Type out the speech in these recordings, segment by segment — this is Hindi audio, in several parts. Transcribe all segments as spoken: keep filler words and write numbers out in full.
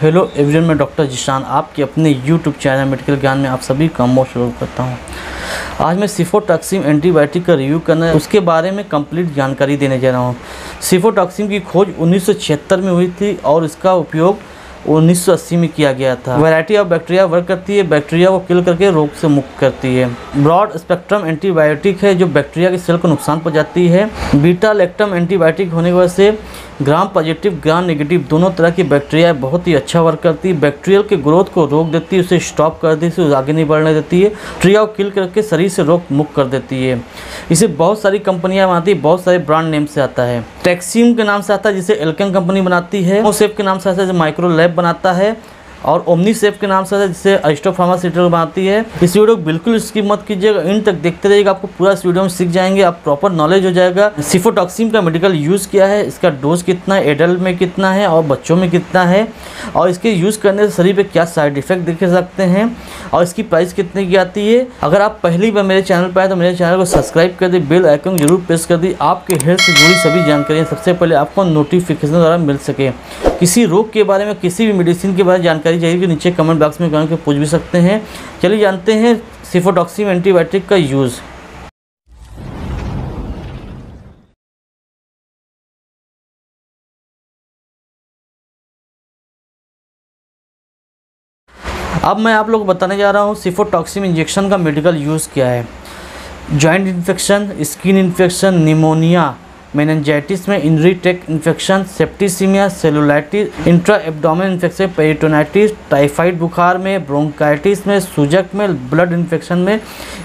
हेलो एवरीवन, मैं डॉक्टर जिशान आपके अपने यूट्यूब चैनल मेडिकल ज्ञान में आप सभी का मोस्ट वेलकम करता हूँ। आज मैं सिफोटॉक्सीम एंटीबायोटिक का रिव्यू करना है, उसके बारे में कंप्लीट जानकारी देने जा रहा हूँ। सिफोटॉक्सीम की खोज उन्नीस सौ छिहत्तर में हुई थी और इसका उपयोग उन्नीस सौ अस्सी में किया गया था। वैरायटी ऑफ बैक्टीरिया वर्क करती है, बैक्टीरिया को किल करके रोग से मुक्त करती है। ब्रॉड स्पेक्ट्रम एंटीबायोटिक है जो बैक्टीरिया के सेल को नुकसान पहुंचाती है। बीटा लैक्टम एंटीबायोटिक होने की वजह से ग्राम पॉजिटिव ग्राम नेगेटिव दोनों तरह की बैक्टीरिया बहुत ही अच्छा वर्क करती है। बैक्टीरियल के ग्रोथ को रोक देती है, उसे स्टॉप कर देती है, उसे आगे नहीं बढ़ने देती है, बैक्टीरिया को किल करके शरीर से रोग मुक्त कर देती है। इसे बहुत सारी कंपनियाँ बनाती है, बहुत सारे ब्रांड नेम से आता है। टैक्सीम के नाम से आता है जिसे एल्कम कंपनी बनाती है। ओशेफ के नाम से आता है जिसे माइक्रो लैब बनाता है, और ओमनीसेफ के नाम से आता है जिसे आइस्टो फार्मासीटर बनाती है। इस वीडियो को बिल्कुल स्किप मत कीजिएगा, इन तक देखते रहिएगा, आपको पूरा इस वीडियो में सीख जाएंगे, आप प्रॉपर नॉलेज हो जाएगा। सिफोटॉक्सीम का मेडिकल यूज़ क्या है, इसका डोज कितना है, एडल्ट में कितना है और बच्चों में कितना है, और इसके यूज़ करने से शरीर पर क्या साइड इफेक्ट देख सकते हैं, और इसकी प्राइस कितने की आती है। अगर आप पहली बार मेरे चैनल पर आए तो मेरे चैनल को सब्सक्राइब कर दी, बेल आइकन जरूर प्रेस कर दी, आपके हेल्थ से जुड़ी सभी जानकारियाँ सबसे पहले आपको नोटिफिकेशन द्वारा मिल सके। किसी रोग के बारे में, किसी भी मेडिसिन के बारे में जानकारी चाहिए कि नीचे कमेंट बॉक्स में कमेंट कर पूछ भी सकते हैं। चलिए जानते हैं सिफोटॉक्सीम एंटीबायोटिक का यूज़। अब मैं आप लोग बताने जा रहा हूँ सिफोटॉक्सीम इंजेक्शन का मेडिकल यूज़ क्या है। Joint infection, skin infection, pneumonia, meningitis में इनरीटेक infection, septicaemia, cellulitis, intra abdominal infection, peritonitis, typhoid बुखार में, ब्रोंकाइटिस में, सूजक में, ब्लड इन्फेक्शन में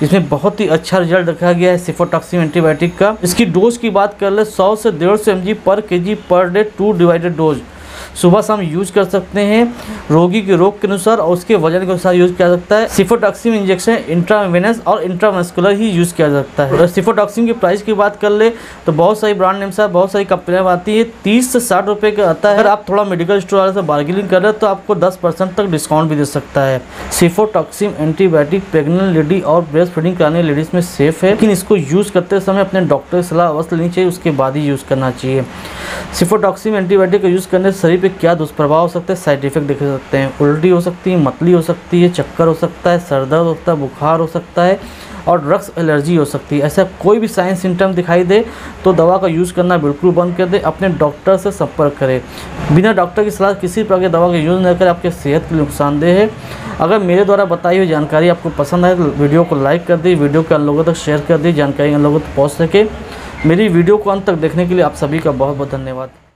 इसमें बहुत ही अच्छा रिजल्ट रखा गया है सिफोटॉक्सीम एंटीबायोटिक का। इसकी डोज की बात कर ले, सौ से डेढ़ सौ एम जी पर के जी per day two divided dose सुबह शाम यूज कर सकते हैं। रोगी के रोग के अनुसार और उसके वजन के अनुसार यूज किया सकता है। सिफोटॉक्सीम इंजेक्शन इंट्रावेनस और इंट्रामस्कुलर ही यूज किया सकता है। सिफोटॉक्सीम की प्राइस की बात कर ले तो बहुत सारी ब्रांड नेम से बहुत सारी कंपनियां आती है, तीस से साठ रुपये का आता है। अगर आप थोड़ा मेडिकल स्टोर वाले से बार्गेनिंग कर रहे हैं तो आपको दस परसेंट तक डिस्काउंट भी दे सकता है। सिफोटॉक्सीम एंटीबायोटिक प्रेगनेंट लेडी और ब्रेस्ट फीडिंग कराने लेडीज में सेफ है, लेकिन इसको यूज करते समय अपने डॉक्टर की सलाह अवश्य लेनी चाहिए, उसके बाद ही यूज करना चाहिए। सिफोटॉक्सीम एंटीबायोटिक का यूज करने से शरीर पे क्या दुष्प्रभाव हो सकते हैं, साइड इफेक्ट देख सकते हैं। उल्टी हो सकती है, मतली हो सकती है, चक्कर हो सकता है, सर दर्द हो सकता है, बुखार हो सकता है और ड्रग्स एलर्जी हो सकती है। ऐसा कोई भी साइन सिम्टम दिखाई दे तो दवा का यूज़ करना बिल्कुल बंद कर दे, अपने डॉक्टर से संपर्क करें। बिना डॉक्टर की सलाह किसी प्रकार की दवा का यूज़ न करें, आपके सेहत के लिए नुकसानदेह है। अगर मेरे द्वारा बताई हुई जानकारी आपको पसंद आए तो वीडियो को लाइक कर दी, वीडियो को उन लोगों तक शेयर कर दी, जानकारी उन लोगों तक पहुँच सके। मेरी वीडियो को अंत तक देखने के लिए आप सभी का बहुत बहुत धन्यवाद।